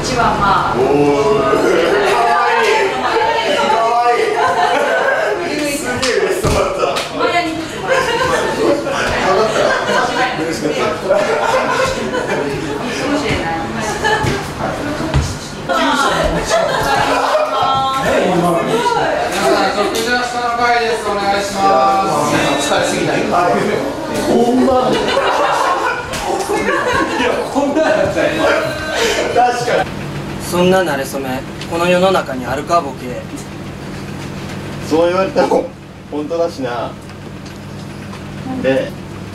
一番まあ。お願いします。疲れすぎない。こんなん。いや、こんなんだったよ。確かに。そんな馴れ初め、この世の中にあるかボケ。そう言われたもん。本当だしな。で、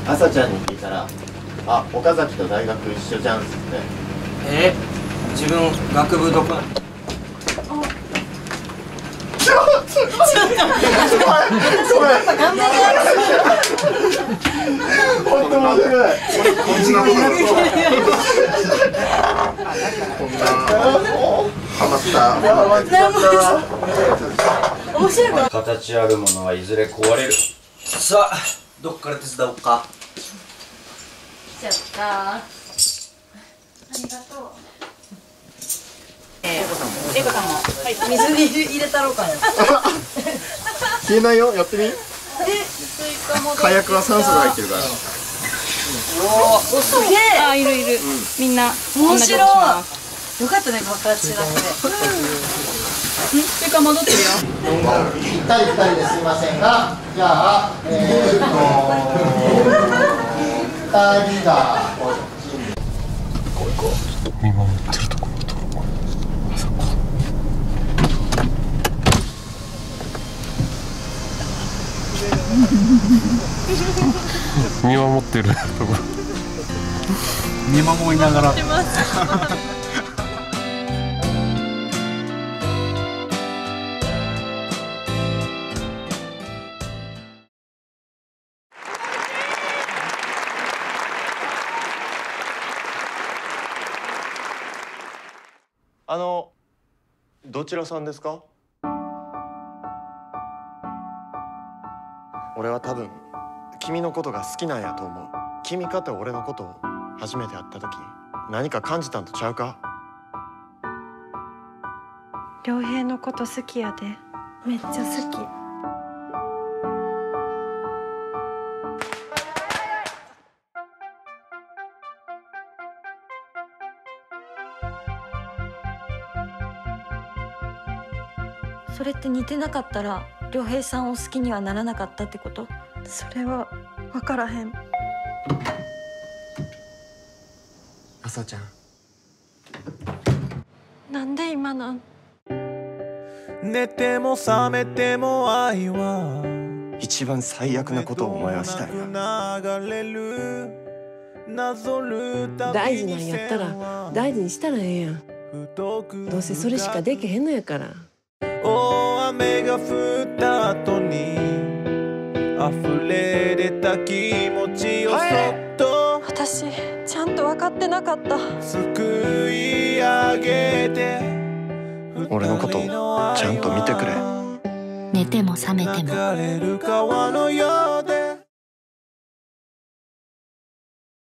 朝ちゃんに聞いたら、あ、岡崎と大学一緒じゃんっつって。自分学部どこ？形あるものはいずれ壊れる。さあ、どっから手伝おうか。来ちゃった。ありがとう。エコさんも水に入れたろうかな。消えないよ、やってみ。火薬は酸素が入ってるから。おお、すげえ。あ、いるいる、みんな。面白い。よかったね、爆発しなくて。スイカ戻ってるよ。1対2人ですいませんが、じゃあ2人がこっちこう見守ってるところ。見守ってるところ。見守りながら。どちらさんですか？俺は多分君のことが好きなんやと思う。君かと俺のことを初めて会った時、何か感じたんとちゃうか？良平のこと好きやで。めっちゃ好き。それって似てなかったら良平さんを好きにはならなかったってこと？それは分からへん。朝ちゃん、なんで今なん？寝ても覚めても愛は一番最悪なことを思いはしたいな。大事なんやったら大事にしたらええやん。どうせそれしかできへんのやから。大雨が降った後に溢れ出た気持ちをそっと、私ちゃんと分かってなかった。救い上げて俺のことちゃんと見てくれ。寝ても覚めても